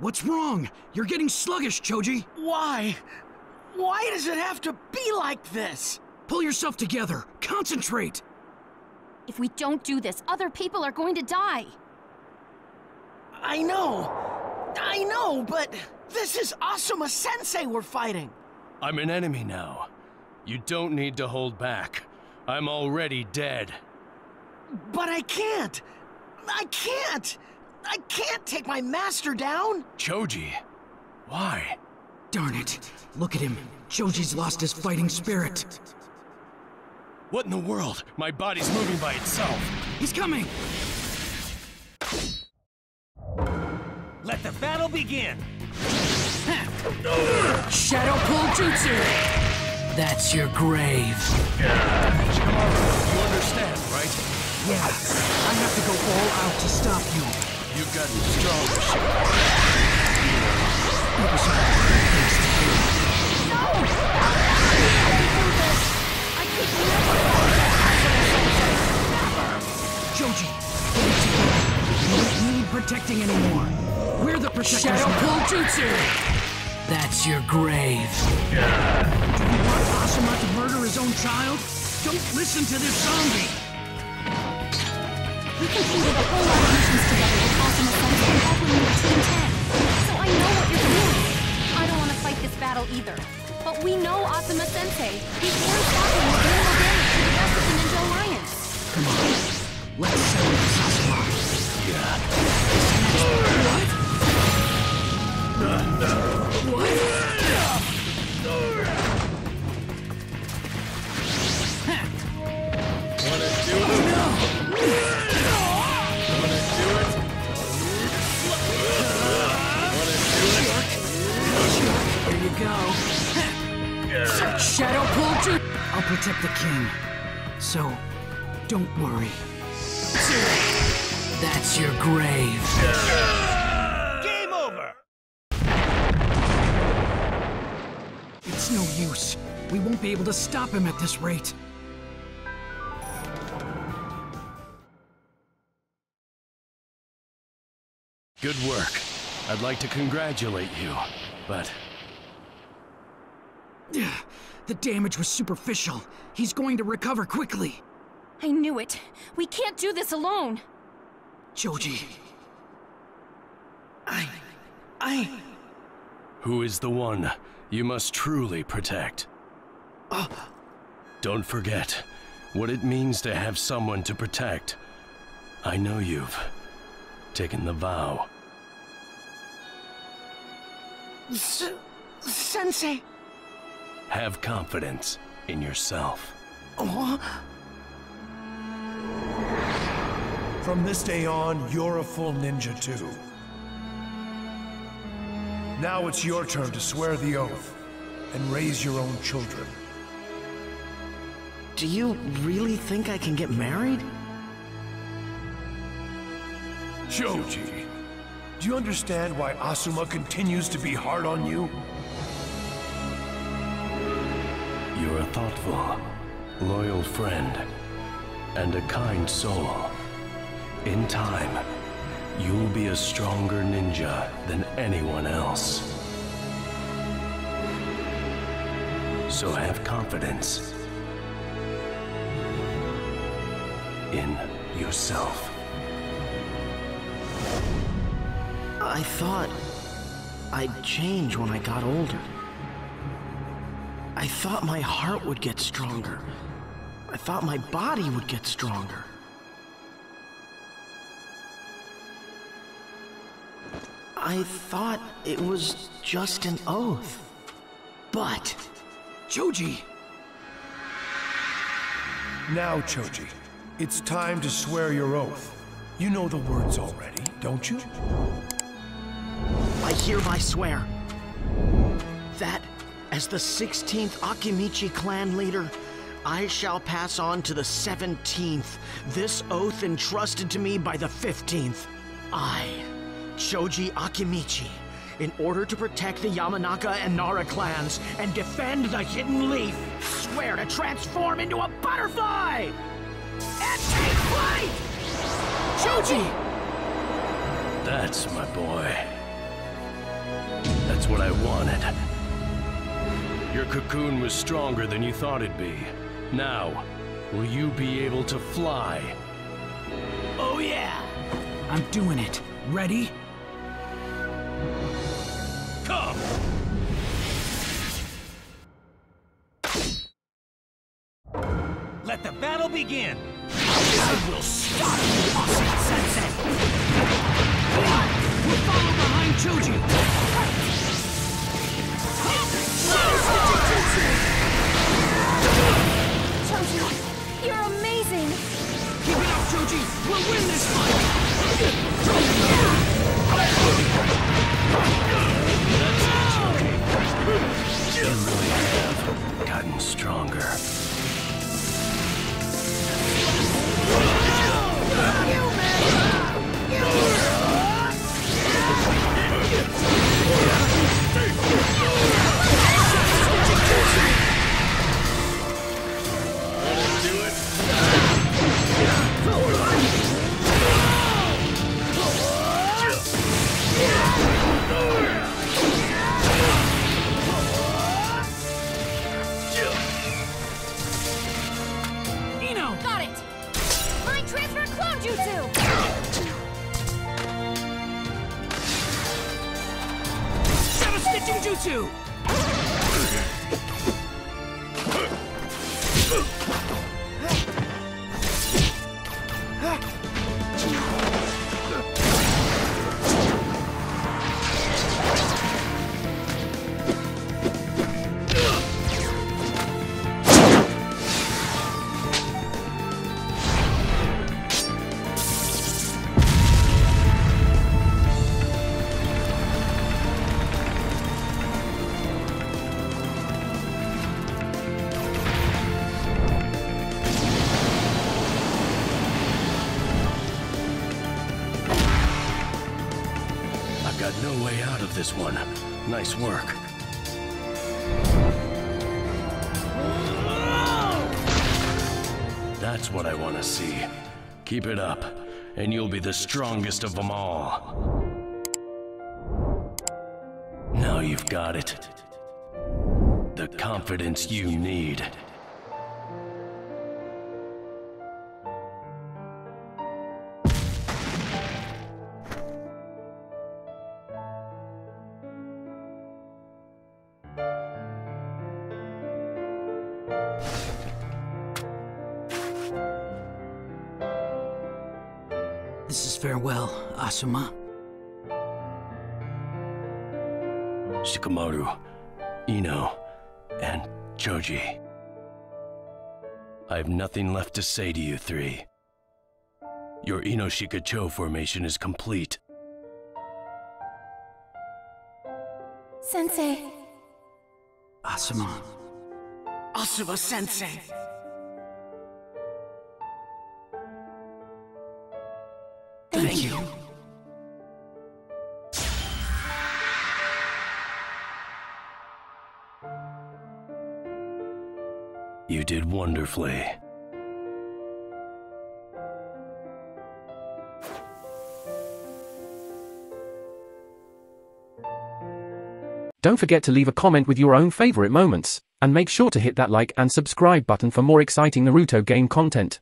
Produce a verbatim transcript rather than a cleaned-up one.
What's wrong? You're getting sluggish, Choji. Why? Why does it have to be like this? Pull yourself together. Concentrate. If we don't do this, other people are going to die. I know. I know, but this is Asuma-sensei we're fighting. I'm an enemy now. You don't need to hold back. I'm already dead. But I can't. I can't. I can't take my master down. Choji, why? Darn it. Look at him. Choji's lost his fighting spirit. What in the world? My body's moving by itself. He's coming. Let the battle begin. Shadow Pull Jutsu. That's your grave. Shikamaru, you understand, right? Yeah. I have to go all out to stop you. You've gotten stronger, Shikamaru. No! I could never. Choji, get it together. You don't need protecting anymore. We're the protectors. Shadow Pull Jutsu! That's your grave. Yeah. Do you want Asuma to murder his own child? Don't listen to this zombie! We completed a whole lot of missions together with Asuma and back when we were Team ten. So I know what you're doing. I don't want to fight this battle either. But we know Asuma Sensei. He's more stopping with minimal damage to the rest of the Ninja Alliance. Come on. Let's settle this, Asuma. Yeah. What? Shadow Pull Jutsu! I'll protect the king, so don't worry. That's your grave. Game over! It's no use. We won't be able to stop him at this rate. Good work. I'd like to congratulate you, but... The damage was superficial. He's going to recover quickly. I knew it. We can't do this alone. Choji. I... I... Who is the one you must truly protect? Uh... Don't forget what it means to have someone to protect. I know you've taken the vow. S-Sensei... Have confidence in yourself. Oh. From this day on, you're a full ninja too. Now it's your turn to swear the oath and raise your own children. Do you really think I can get married? Choji, do you understand why Asuma continues to be hard on you? You're a thoughtful, loyal friend, and a kind soul. In time, you'll be a stronger ninja than anyone else. So have confidence in yourself. I thought I'd change when I got older. I thought my heart would get stronger. I thought my body would get stronger. I thought it was just an oath. But... Choji! Now, Choji, it's time to swear your oath. You know the words already, don't you? I hereby swear that... as the sixteenth Akimichi clan leader, I shall pass on to the seventeenth, this oath entrusted to me by the fifteenth. I, Choji Akimichi, in order to protect the Yamanaka and Nara clans and defend the Hidden Leaf, swear to transform into a butterfly! And take flight! Choji! That's my boy. That's what I wanted. Your cocoon was stronger than you thought it'd be. Now, will you be able to fly? Oh yeah! I'm doing it. Ready? Come! Let the battle begin! I will stop you, Austin Sensei! We'll follow behind Choji! Choji, you're amazing! Keep it up, Choji! We'll win this fight! That's it, Choji. You really have gotten stronger. Jutsu! No way out of this one. Nice work. That's what I want to see. Keep it up, and you'll be the strongest of them all. Now you've got it. The confidence you need. This is farewell, Asuma. Shikamaru, Ino, and Choji. I have nothing left to say to you three. Your Ino-Shika-Cho formation is complete. Sensei. Asuma. Asuma-sensei. Thank you. You did wonderfully. Don't forget to leave a comment with your own favorite moments, and make sure to hit that like and subscribe button for more exciting Naruto game content.